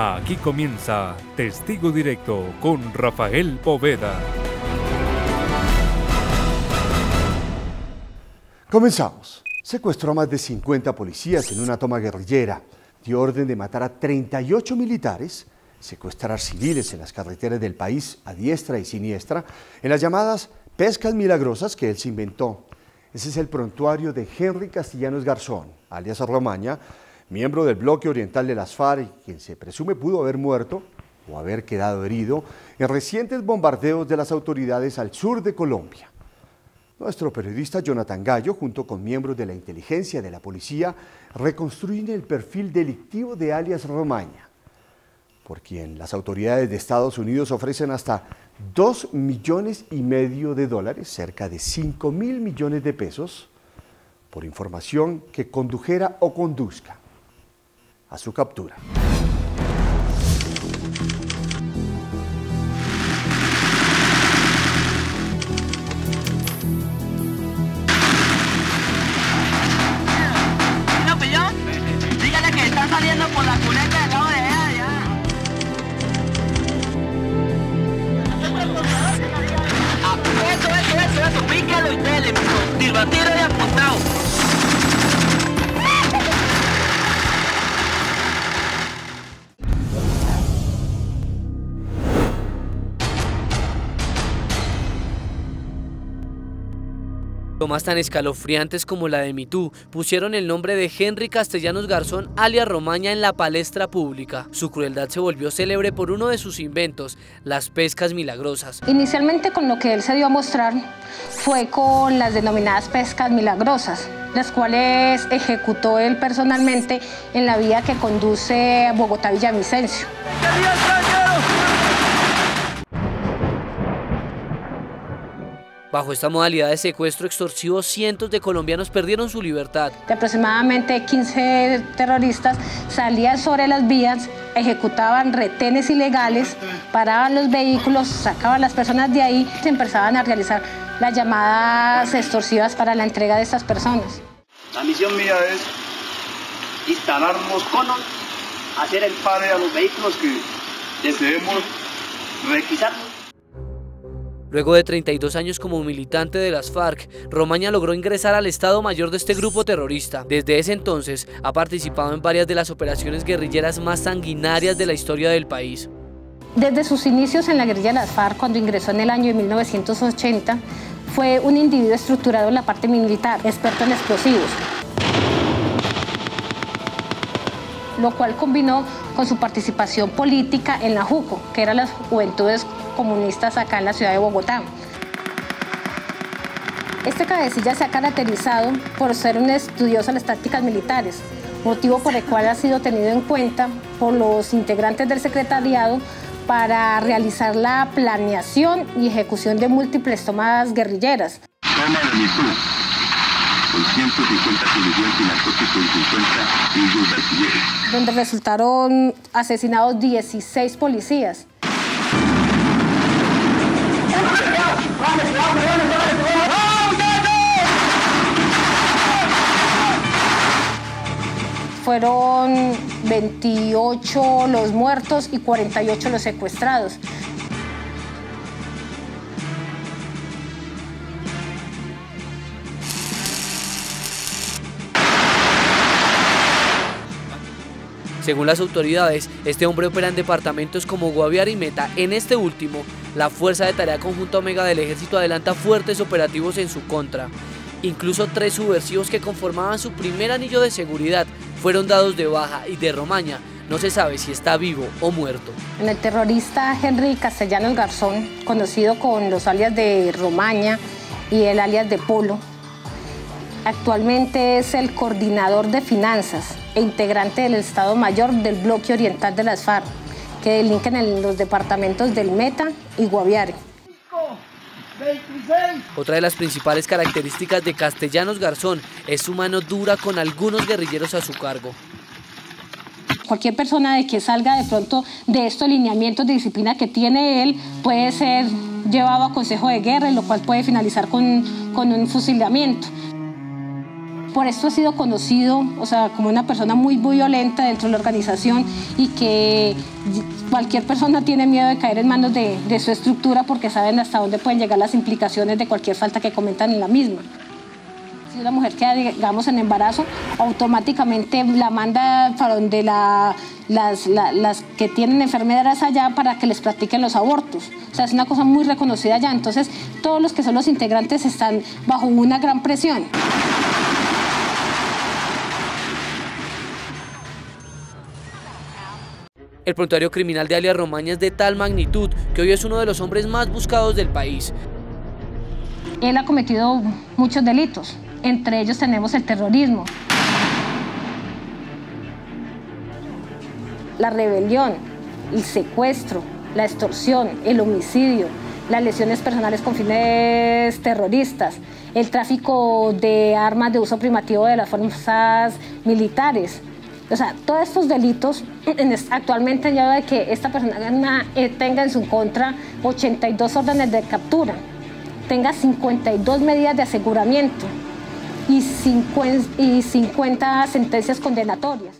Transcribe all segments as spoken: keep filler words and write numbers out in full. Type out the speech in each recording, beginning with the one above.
Aquí comienza Testigo Directo con Rafael Poveda. Comenzamos. Secuestró a más de cincuenta policías en una toma guerrillera, dio orden de matar a treinta y ocho militares, secuestrar civiles en las carreteras del país a diestra y siniestra, en las llamadas pescas milagrosas que él se inventó. Ese es el prontuario de Henry Castellanos Garzón, alias Romaña, miembro del Bloque Oriental de las FARC, quien se presume pudo haber muerto o haber quedado herido en recientes bombardeos de las autoridades al sur de Colombia. Nuestro periodista Jonathan Gallo, junto con miembros de la inteligencia de la policía, reconstruyen el perfil delictivo de alias Romaña, por quien las autoridades de Estados Unidos ofrecen hasta dos millones y medio de dólares, cerca de cinco mil millones de pesos, por información que condujera o conduzca a su captura. Bueno, pillón, dígale que está saliendo por la cuneta del lado de allá, ya. Eso, eso, eso, eso, pícalo y dele, mijo. Tiro a tiro y apuntado. Tomas tan escalofriantes como la de Mitú pusieron el nombre de Henry Castellanos Garzón, alias Romaña, en la palestra pública. Su crueldad se volvió célebre por uno de sus inventos, las pescas milagrosas. Inicialmente con lo que él se dio a mostrar fue con las denominadas pescas milagrosas, las cuales ejecutó él personalmente en la vía que conduce a Bogotá-Villavicencio. Bajo esta modalidad de secuestro extorsivo, cientos de colombianos perdieron su libertad. De aproximadamente quince terroristas salían sobre las vías, ejecutaban retenes ilegales, paraban los vehículos, sacaban las personas de ahí y empezaban a realizar las llamadas extorsivas para la entrega de estas personas. La misión mía es instalar los conos, hacer el pare a los vehículos que deseemos requisar. Luego de treinta y dos años como militante de las FARC, Romaña logró ingresar al Estado Mayor de este grupo terrorista. Desde ese entonces ha participado en varias de las operaciones guerrilleras más sanguinarias de la historia del país. Desde sus inicios en la guerrilla de las FARC, cuando ingresó en el año de mil novecientos ochenta, fue un individuo estructurado en la parte militar, experto en explosivos, lo cual combinó con su participación política en la Juco, que eran las Juventudes Comunistas acá en la ciudad de Bogotá. Este cabecilla se ha caracterizado por ser un estudioso de las tácticas militares, motivo por el cual ha sido tenido en cuenta por los integrantes del secretariado para realizar la planeación y ejecución de múltiples tomas guerrilleras. Toma de Mitú, con ciento cincuenta policías y narcóticos brasileños, donde resultaron asesinados dieciséis policías. Fueron veintiocho los muertos y cuarenta y ocho los secuestrados. Según las autoridades, este hombre opera en departamentos como Guaviare y Meta. En este último, la Fuerza de Tarea Conjunto Omega del Ejército adelanta fuertes operativos en su contra. Incluso tres subversivos que conformaban su primer anillo de seguridad fueron dados de baja, y de Romaña no se sabe si está vivo o muerto. En el terrorista Henry Castellanos Garzón, conocido con los alias de Romaña y el alias de Polo, actualmente es el coordinador de finanzas e integrante del Estado Mayor del Bloque Oriental de las FARC, que delinquen en los departamentos del Meta y Guaviare. Otra de las principales características de Castellanos Garzón es su mano dura con algunos guerrilleros a su cargo. Cualquier persona de que salga de pronto de estos lineamientos de disciplina que tiene él puede ser llevado a consejo de guerra, lo cual puede finalizar con, con un fusilamiento. por esto ha sido conocido, o sea, como una persona muy, muy violenta dentro de la organización, y que cualquier persona tiene miedo de caer en manos de, de su estructura, porque saben hasta dónde pueden llegar las implicaciones de cualquier falta que cometan en la misma. Si una mujer queda, digamos, en embarazo, automáticamente la manda para donde la, las, la, las que tienen enfermedades allá para que les practiquen los abortos. O sea, es una cosa muy reconocida allá. Entonces, todos los que son los integrantes están bajo una gran presión. El prontuario criminal de alias Romaña es de tal magnitud que hoy es uno de los hombres más buscados del país. Él ha cometido muchos delitos, entre ellos tenemos el terrorismo, la rebelión, el secuestro, la extorsión, el homicidio, las lesiones personales con fines terroristas, el tráfico de armas de uso primitivo de las fuerzas militares. O sea, todos estos delitos actualmente lleva de que esta persona tenga en su contra ochenta y dos órdenes de captura, tenga cincuenta y dos medidas de aseguramiento y cincuenta sentencias condenatorias.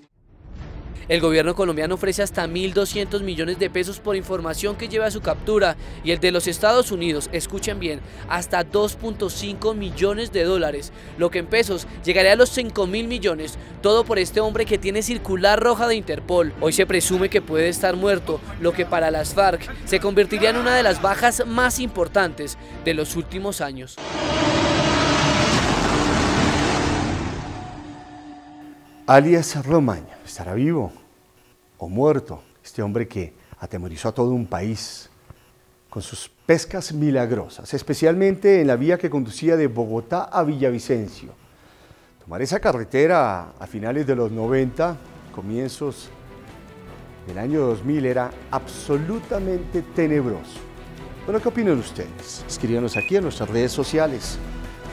El gobierno colombiano ofrece hasta mil doscientos millones de pesos por información que lleva a su captura, y el de los Estados Unidos, escuchen bien, hasta dos punto cinco millones de dólares, lo que en pesos llegaría a los cinco mil millones, todo por este hombre que tiene circular roja de Interpol. Hoy se presume que puede estar muerto, lo que para las FARC se convertiría en una de las bajas más importantes de los últimos años. Alias Romaña, ¿estará vivo o muerto? Este hombre que atemorizó a todo un país con sus pescas milagrosas, especialmente en la vía que conducía de Bogotá a Villavicencio. Tomar esa carretera a finales de los noventa, comienzos del año dos mil, era absolutamente tenebroso. Bueno, ¿qué opinan ustedes? Escríbanos aquí en nuestras redes sociales,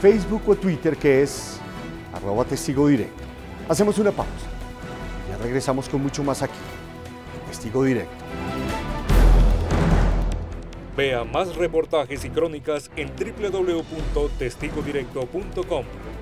Facebook o Twitter, que es arroba Testigo Directo. Hacemos una pausa. Ya regresamos con mucho más aquí, Testigo Directo. Vea más reportajes y crónicas en doble u doble u doble u punto testigo directo punto com.